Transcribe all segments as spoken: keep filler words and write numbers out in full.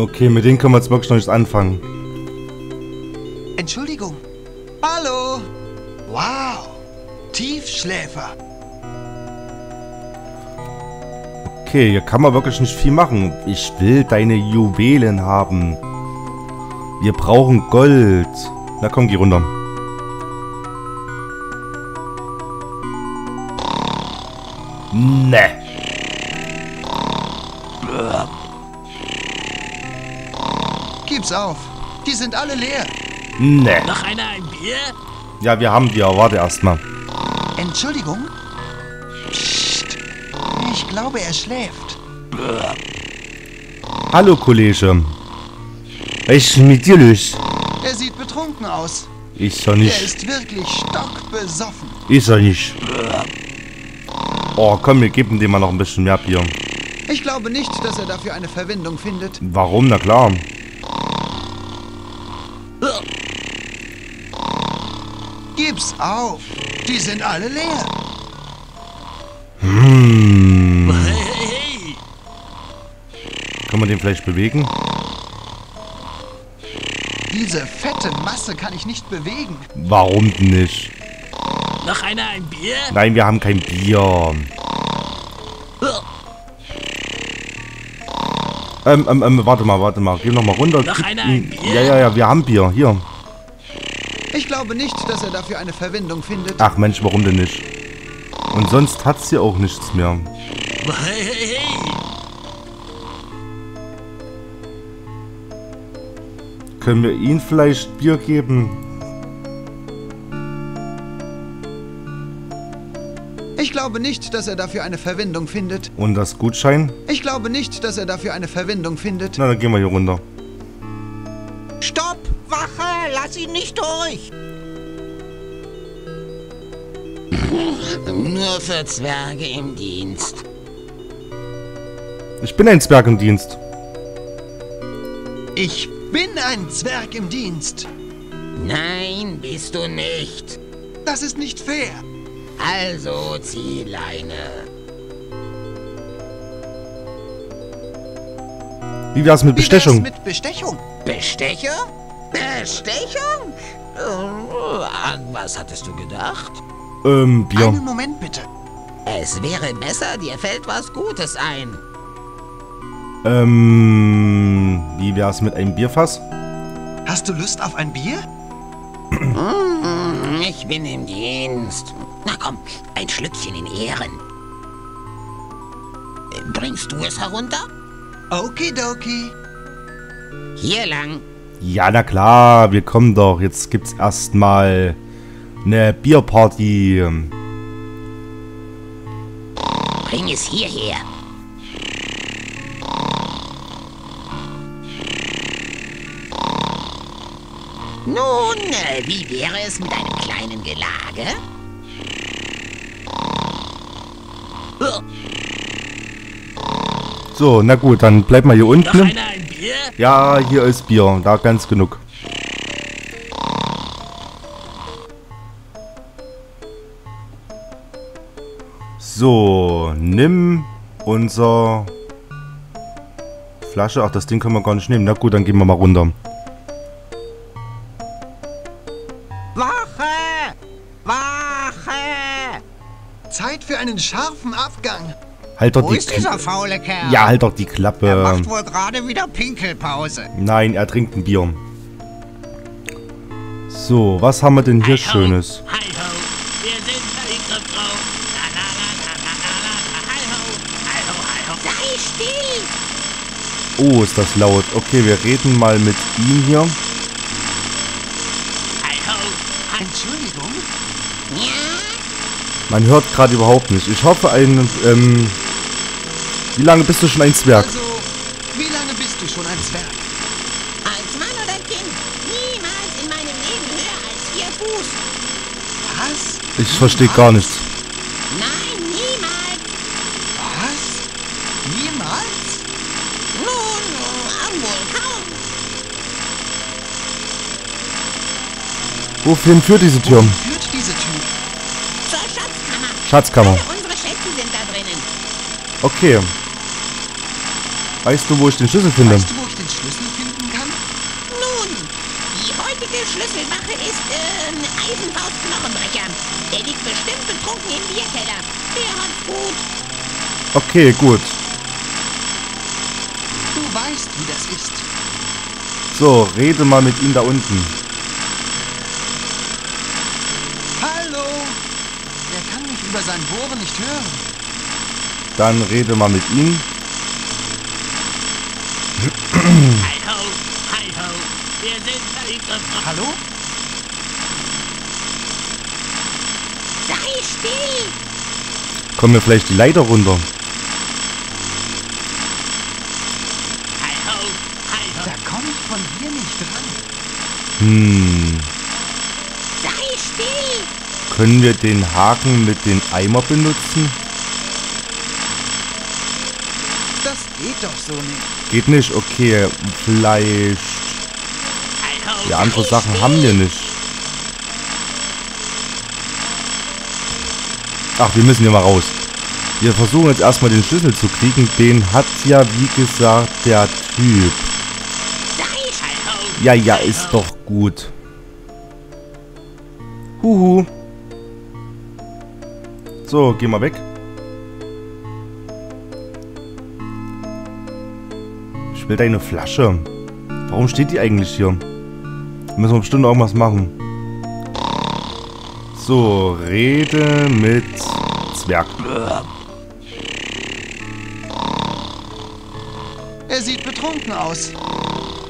Okay, mit denen können wir jetzt wirklich noch nichts anfangen. Entschuldigung. Hallo. Wow. Tiefschläfer. Okay, hier kann man wirklich nicht viel machen. Ich will deine Juwelen haben. Wir brauchen Gold. Na komm, geh runter. Ne. Gib's auf. Die sind alle leer. Ne. Noch einer ein Bier? Ja, wir haben Bier. Warte erstmal. Entschuldigung? Psst. Ich glaube, er schläft. Hallo, Kollege. Ich mit dir los. Er sieht betrunken aus. Ich doch nicht. Er ist wirklich stockbesoffen. Ist er nicht. Oh, komm, wir geben dem mal noch ein bisschen mehr Bier. Ich glaube nicht, dass er dafür eine Verwendung findet. Warum? Na klar. Gib's auf. Die sind alle leer. Hm. Hey. Kann man den vielleicht bewegen? Diese fette Masse kann ich nicht bewegen. Warum nicht? Noch einer ein Bier? Nein, wir haben kein Bier. Ähm, ähm, ähm, warte mal, warte mal. Geh nochmal runter. Noch einer ein Bier? Ja, ja, ja, wir haben Bier. Hier. Ich glaube nicht, dass er dafür eine Verwendung findet. Ach Mensch, warum denn nicht? Und sonst hat's hier auch nichts mehr. Hey, hey, hey. Können wir ihm vielleicht Bier geben? Ich glaube nicht, dass er dafür eine Verwendung findet. Und das Gutschein? Ich glaube nicht, dass er dafür eine Verwendung findet. Na, dann gehen wir hier runter. Stopp! Wache! Lass ihn nicht durch! Nur für Zwerge im Dienst. Ich bin ein Zwerg im Dienst. Ich bin ein Zwerg im Dienst. Nein, bist du nicht. Das ist nicht fair. Also zieh Leine. Wie wär's mit Bestechung? Wie wär's mit Bestechung? Bestecher? Bestechung? An was hattest du gedacht? Ähm, Bier. Einen Moment bitte. Es wäre besser, dir fällt was Gutes ein. Ähm, wie wär's mit einem Bierfass? Hast du Lust auf ein Bier? Ich bin im Dienst. Na komm, ein Schlückchen in Ehren. Bringst du es herunter? Okidoki. Hier lang. Ja, na klar, wir kommen doch. Jetzt gibt's erstmal eine Bierparty. Bring es hierher. Nun, wie wäre es mit einem kleinen Gelage? So, na gut, dann bleib mal hier unten. Noch einer ein Bier? Ja, hier ist Bier, da ganz genug. So, nimm unser Flasche. Ach, das Ding können wir gar nicht nehmen. Na gut, dann gehen wir mal runter. Wache! Wache! Zeit für einen scharfen Abgang. Halt doch Wo die ist dieser faule Kerl? Ja, halt doch die Klappe. Er macht wohl gerade wieder Pinkelpause. Nein, er trinkt ein Bier. So, was haben wir denn hier hi-ho, Schönes? Hi-ho. Wir sind dahinter drauf. La, la, la, la, la, la. Hi-ho, hi-ho, hi-ho. Sei still! Oh, ist das laut. Okay, wir reden mal mit ihm hier. Entschuldigung? Man hört gerade überhaupt nicht. Ich hoffe, ein... Ähm, wie lange bist du schon ein Zwerg? Also, wie lange bist du schon ein Zwerg? Als Mann oder Kind. Niemals in meinem Leben höher als vier Fuß. Was? Ich verstehe gar nichts. Nein, niemals. Was? Niemals? Nun, wohl kaum. Wohin führt diese Tür? Wohin führt diese Tür? Zur Schatzkammer. Schatzkammer. Alle unsere Schätze sind da drinnen. Okay. Weißt du, wo ich den Schlüssel finde? Weißt du, wo ich den Schlüssel mache, ist äh, ein Eisenfaust-Knochenbrecher. Der liegt bestimmt betrunken im Bierkeller. Der hat gut. Okay, gut. Du weißt, wie das ist. So, rede mal mit ihm da unten. Hallo. Der kann mich über sein Bohren nicht hören. Dann rede mal mit ihm. Hallo, hallo. Wir sind verliebt. Hallo? Sei still. Kommen wir vielleicht die Leiter runter? Hallo, hallo. Da komme ich von hier nicht dran. Hm. Sei still. Können wir den Haken mit dem Eimer benutzen? Das geht doch so nicht. Geht nicht? Okay, vielleicht... Ja, andere Sachen haben wir nicht. Ach, wir müssen hier mal raus. Wir versuchen jetzt erstmal den Schlüssel zu kriegen. Den hat ja, wie gesagt, der Typ. Ja, ja, ist doch gut. Huhu. So, geh mal weg. Ich will deine Flasche. Warum steht die eigentlich hier? Müssen wir bestimmt irgendwas machen. So, rede mit Zwerg. Er sieht betrunken aus.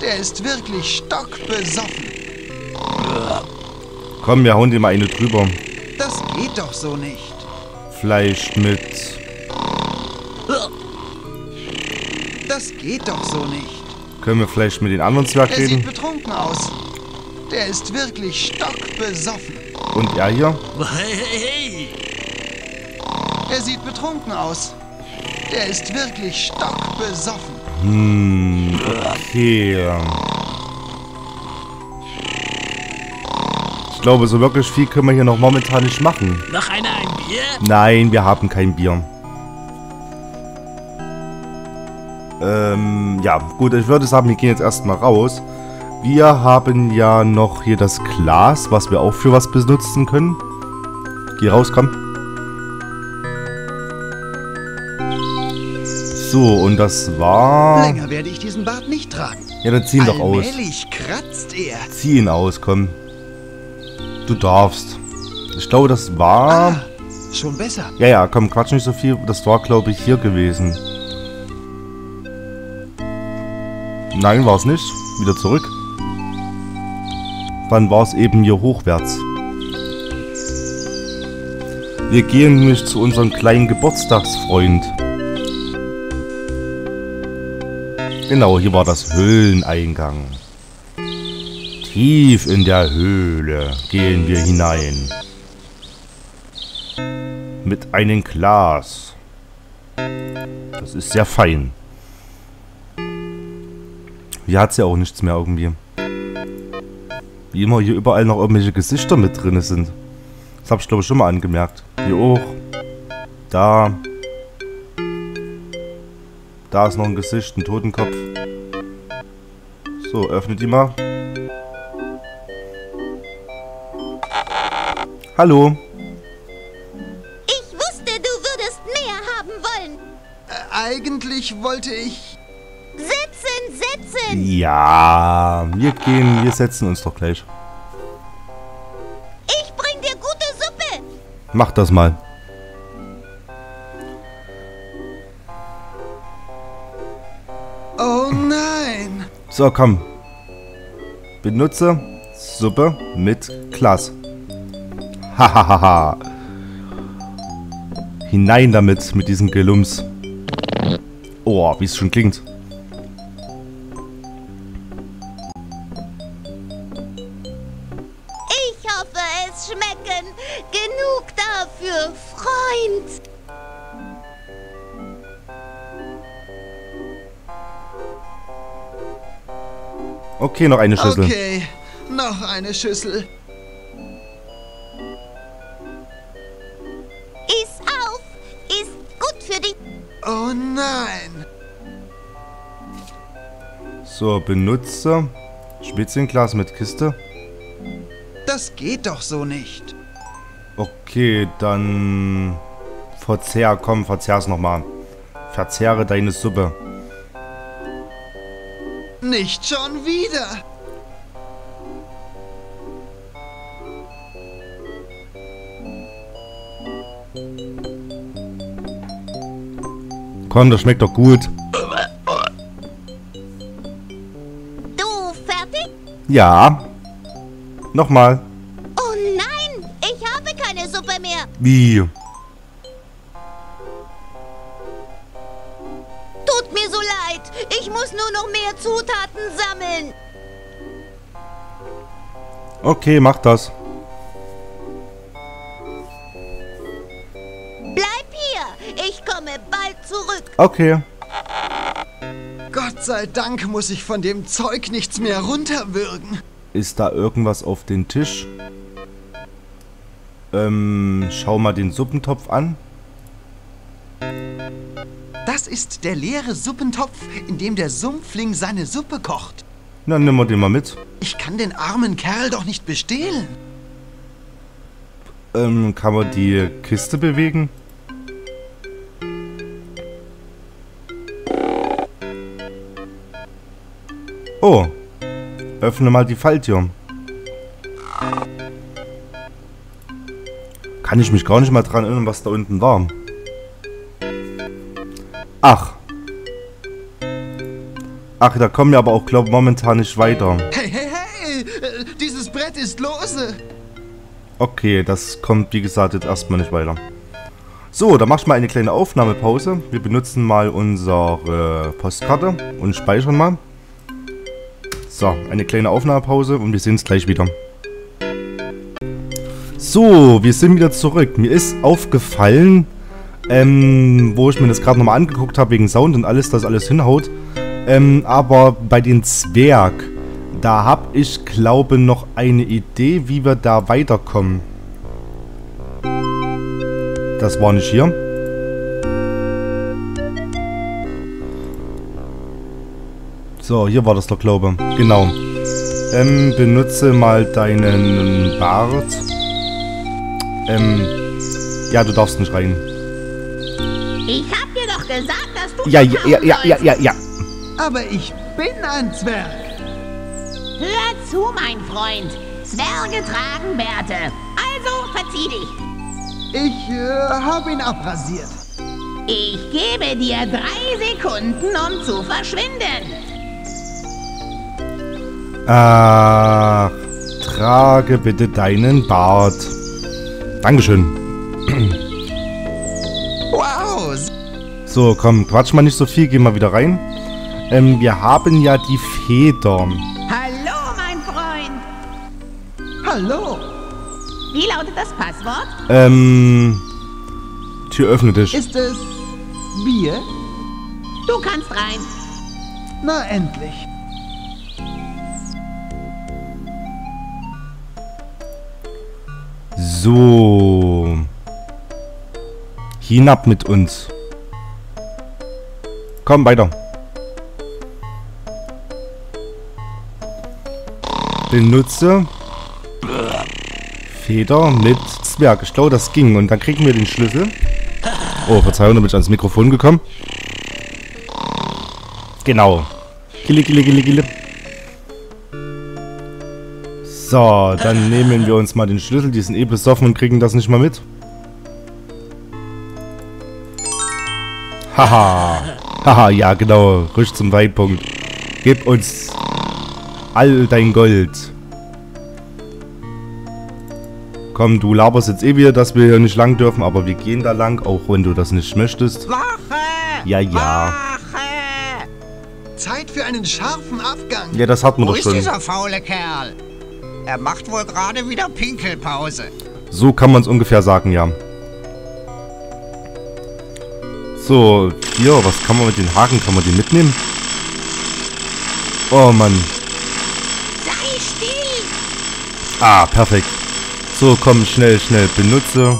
Der ist wirklich stockbesoffen. Komm, wir hauen dir mal eine drüber. Das geht doch so nicht. Vielleicht mit... Das geht doch so nicht. Können wir vielleicht mit den anderen Zwerg reden? Er sieht betrunken aus. Der ist wirklich stockbesoffen. Und er hier? Hey. Er sieht betrunken aus. Der ist wirklich stockbesoffen. Hm, okay. Ich glaube, so wirklich viel können wir hier noch momentan nicht machen. Noch einer ein Bier? Nein, wir haben kein Bier. Ähm, ja, gut, ich würde sagen, wir gehen jetzt erstmal raus. Wir haben ja noch hier das Glas, was wir auch für was benutzen können. Geh raus, komm. So, und das war... Länger werde ich diesen Bart nicht tragen. Ja, dann zieh ihn doch aus. Allmählich kratzt er. Zieh ihn aus, komm. Du darfst. Ich glaube, das war... Ah, schon besser. Ja, ja, komm, quatsch nicht so viel. Das war, glaube ich, hier gewesen. Nein, war es nicht. Wieder zurück. Dann war es eben hier hochwärts. Wir gehen nämlich zu unserem kleinen Geburtstagsfreund. Genau, hier war das Höhleneingang. Tief in der Höhle gehen wir hinein. Mit einem Glas. Das ist sehr fein. Hier hat es ja auch nichts mehr irgendwie. Wie immer hier überall noch irgendwelche Gesichter mit drin sind. Das habe ich glaube ich schon mal angemerkt. Hier auch. Da. Da ist noch ein Gesicht, ein Totenkopf. So, öffne die mal. Hallo. Ich wusste, du würdest mehr haben wollen. Äh, eigentlich wollte ich... Sitzen, sitzen! Ja, wir gehen, wir setzen uns doch gleich. Ich bring dir gute Suppe! Mach das mal. Oh nein! So, komm. Benutze Suppe mit Glas. Hahaha. Hinein damit, mit diesem Gelumps. Oh, wie es schon klingt. Okay, noch eine Schüssel. Okay, noch eine Schüssel. Iss auf, ist gut für dich. Oh nein. So, benutze Spitzenglas mit Kiste. Das geht doch so nicht. Okay, dann... Verzehr, komm, verzehr's nochmal. Verzehre deine Suppe. Nicht schon wieder. Komm, das schmeckt doch gut. Du fertig? Ja. Nochmal. Oh nein, ich habe keine Suppe mehr. Wie? Tut mir so leid. Ich muss nur noch mehr Zutaten sammeln. Okay, mach das. Bleib hier. Ich komme bald zurück. Okay. Gott sei Dank muss ich von dem Zeug nichts mehr runterwürgen. Ist da irgendwas auf den Tisch? Ähm, schau mal den Suppentopf an. Das ist der leere Suppentopf, in dem der Sumpfling seine Suppe kocht. Na, nimm mal den mal mit. Ich kann den armen Kerl doch nicht bestehlen. Ähm, kann man die Kiste bewegen? Oh. Öffne mal die Falltür. Kann ich mich gar nicht mal dran erinnern, was da unten war. Ach. Ach, da kommen wir aber auch, glaube ich, momentan nicht weiter. Hey, hey, hey! Dieses Brett ist lose! Okay, das kommt, wie gesagt, jetzt erstmal nicht weiter. So, dann mach ich mal eine kleine Aufnahmepause. Wir benutzen mal unsere Postkarte und speichern mal. So, eine kleine Aufnahmepause und wir sehen uns gleich wieder. So, wir sind wieder zurück. Mir ist aufgefallen, ähm, wo ich mir das gerade nochmal angeguckt habe, wegen Sound und alles, dass alles hinhaut. Ähm, aber bei den Zwerg, da habe ich, glaube ich, noch eine Idee, wie wir da weiterkommen. Das war nicht hier. So, hier war das doch, glaube ich. Genau. Ähm, benutze mal deinen Bart. Ähm, ja, du darfst nicht rein. Ich hab dir doch gesagt, dass du... Ja, ja, ja, ja, ja, ja, ja. Aber ich bin ein Zwerg. Hör zu, mein Freund. Zwerge tragen Bärte. Also, verzieh dich. Ich, äh, hab ihn abrasiert. Ich gebe dir drei Sekunden, um zu verschwinden. Ach, trage bitte deinen Bart. Dankeschön. Wow. So, komm, quatsch mal nicht so viel, geh mal wieder rein. Ähm, wir haben ja die Feder. Hallo, mein Freund. Hallo. Wie lautet das Passwort? Ähm, Tür öffne dich. Ist es Bier? Du kannst rein. Na, endlich. So. Hinab mit uns. Komm, weiter. Benutze Feder mit Zwerg. Ich glaube, das ging. Und dann kriegen wir den Schlüssel. Oh, Verzeihung, da bin ich ans Mikrofon gekommen. Genau. Gille, gille, gille, gille. So, dann nehmen wir uns mal den Schlüssel. Die sind eh besoffen und kriegen das nicht mal mit. Haha. Haha, ja genau. Rüsch zum Weitpunkt. Gib uns all dein Gold. Komm, du laberst jetzt eh wieder, dass wir hier nicht lang dürfen. Aber wir gehen da lang, auch wenn du das nicht möchtest. Wache! Ja, ja. Wache! Zeit für einen scharfen Abgang. Ja, das hat man doch schon. Wo ist dieser faule Kerl? Er macht wohl gerade wieder Pinkelpause. So kann man es ungefähr sagen, ja. So, hier, was kann man mit den Haken? Kann man die mitnehmen? Oh, Mann. Sei still! Ah, perfekt. So, komm, schnell, schnell. Benutze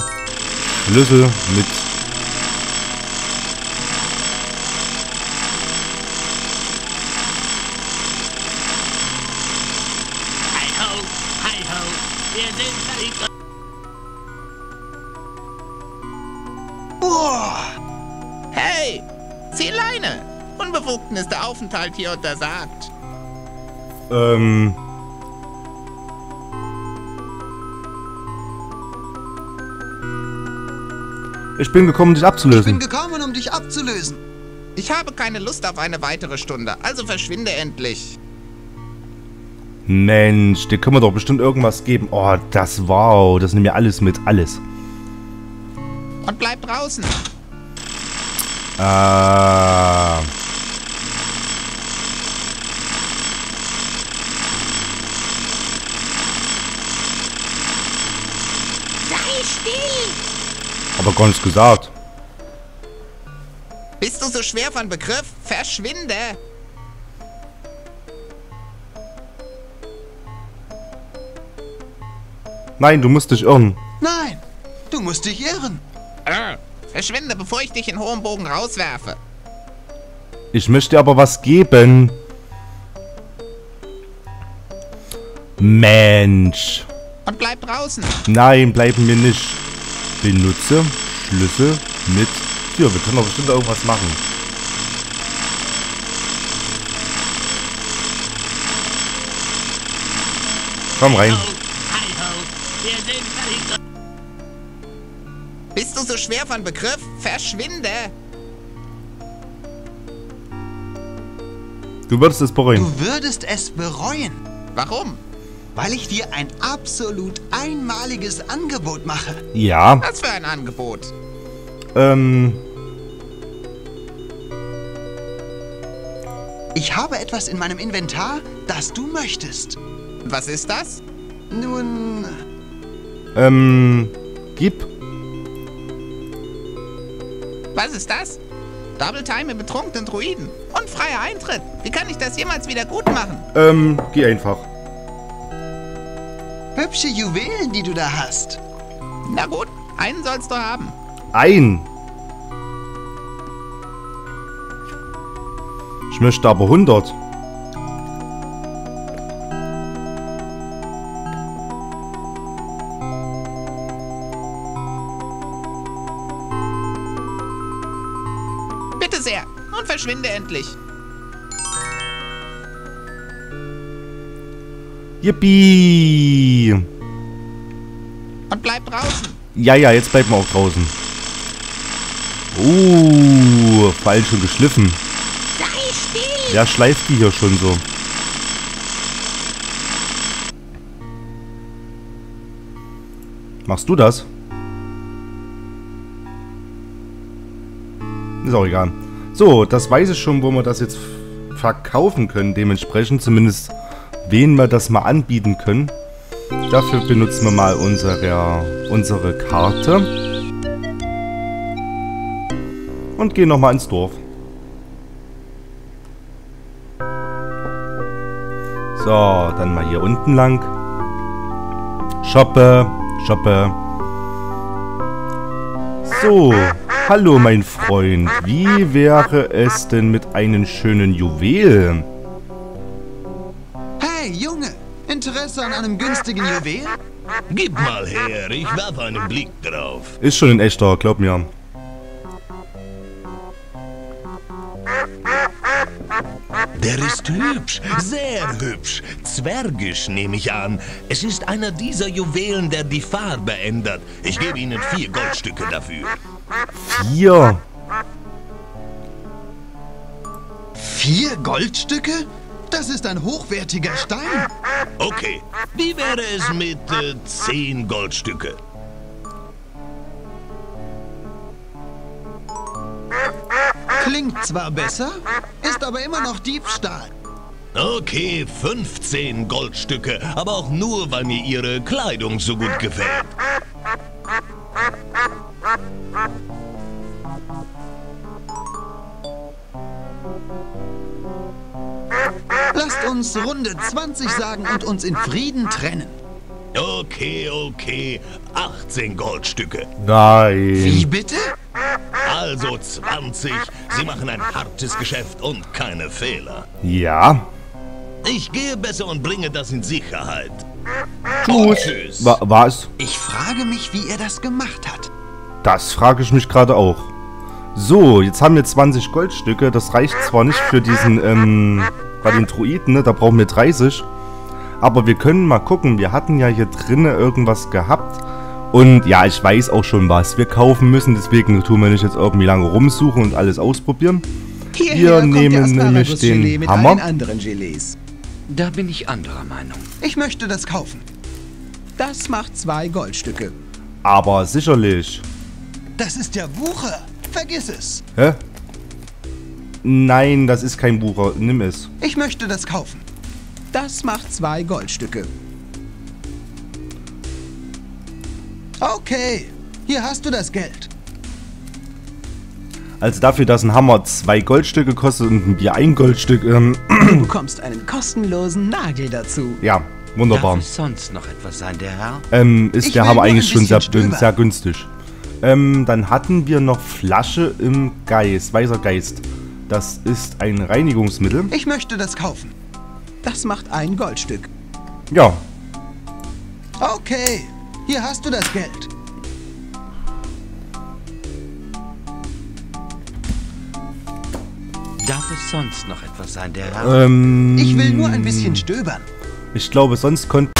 Schlüssel mit... Boah! Hey! Zieh Leine! Unbewugten ist der Aufenthalt hier untersagt. Ähm... Ich bin gekommen, um dich abzulösen. Ich bin gekommen, um dich abzulösen. Ich habe keine Lust auf eine weitere Stunde, also verschwinde endlich. Mensch, dir können wir doch bestimmt irgendwas geben. Oh, das wow, das nimmt mir alles mit, alles. Und bleib draußen. Ah. Sei still. Aber gar nichts gesagt. Bist du so schwer von Begriff? Verschwinde! Nein, du musst dich irren. Nein, du musst dich irren. Äh, verschwinde, bevor ich dich in hohem Bogen rauswerfe. Ich möchte aber was geben. Mensch. Und bleib draußen. Nein, bleiben wir nicht. Benutze Schlüssel mit Tür. Wir können doch bestimmt irgendwas machen. Komm rein. Bist du so schwer von Begriff? Verschwinde! Du würdest es bereuen. Du würdest es bereuen. Warum? Weil ich dir ein absolut einmaliges Angebot mache. Ja. Was für ein Angebot? Ähm. Ich habe etwas in meinem Inventar, das du möchtest. Was ist das? Nun... Ähm... Gib. Was ist das? Double Time im betrunkenen Druiden. Und freier Eintritt. Wie kann ich das jemals wieder gut machen? Ähm, geh einfach. Hübsche Juwelen, die du da hast. Na gut, einen sollst du haben. Ein. Ich möchte aber hundert. Bitte sehr, und verschwinde endlich. Yippie! Und bleib draußen! Ja, ja, jetzt bleiben wir auch draußen. Uh, falsch schon geschliffen. Sei still! Ja, schleift die hier schon so. Machst du das? Ist auch egal. So, das weiß ich schon, wo wir das jetzt verkaufen können, dementsprechend zumindest... wen wir das mal anbieten können. Dafür benutzen wir mal unsere, unsere Karte. Und gehen nochmal ins Dorf. So, dann mal hier unten lang. Shoppe, shoppe. So, hallo mein Freund. Wie wäre es denn mit einem schönen Juwel? Junge, Interesse an einem günstigen Juwel? Gib mal her, ich werf einen Blick drauf. Ist schon ein echter, glaub mir. Der ist hübsch, sehr hübsch. Zwergisch nehme ich an. Es ist einer dieser Juwelen, der die Farbe ändert. Ich gebe Ihnen vier Goldstücke dafür. Vier? Vier Goldstücke? Das ist ein hochwertiger Stein. Okay, wie wäre es mit äh, zehn Goldstücke? Klingt zwar besser, ist aber immer noch Diebstahl. Okay, fünfzehn Goldstücke, aber auch nur, weil mir Ihre Kleidung so gut gefällt. Lasst uns Runde zwanzig sagen und uns in Frieden trennen. Okay, okay. achtzehn Goldstücke. Nein. Wie bitte? Also zwanzig. Sie machen ein hartes Geschäft und keine Fehler. Ja. Ich gehe besser und bringe das in Sicherheit. Tschüss. Wa was? Ich frage mich, wie er das gemacht hat. Das frage ich mich gerade auch. So, jetzt haben wir zwanzig Goldstücke. Das reicht zwar nicht für diesen, ähm, bei den Druiden, ne? Da brauchen wir dreißig. Aber wir können mal gucken. Wir hatten ja hier drinnen irgendwas gehabt. Und ja, ich weiß auch schon, was wir kaufen müssen. Deswegen tun wir nicht jetzt irgendwie lange rumsuchen und alles ausprobieren. Hierher wir nehmen nämlich den Hammer. Da bin ich anderer Meinung. Ich möchte das kaufen. Das macht zwei Goldstücke. Aber sicherlich. Das ist ja Wucher. Vergiss es. Hä? Nein, das ist kein Wucher. Nimm es. Ich möchte das kaufen. Das macht zwei Goldstücke. Okay, hier hast du das Geld. Also dafür, dass ein Hammer zwei Goldstücke kostet und ein Bier ein Goldstück... Ähm, du bekommst einen kostenlosen Nagel dazu. Ja, wunderbar. Darf es sonst noch etwas sein, der Herr? Ähm, ist ich der Hammer eigentlich schon sehr, sehr günstig. Ähm, dann hatten wir noch Flasche im Geist, weißer Geist. Das ist ein Reinigungsmittel. Ich möchte das kaufen. Das macht ein Goldstück. Ja. Okay, hier hast du das Geld. Darf es sonst noch etwas sein, der Herr? Ähm, ich will nur ein bisschen stöbern. Ich glaube, sonst könnte...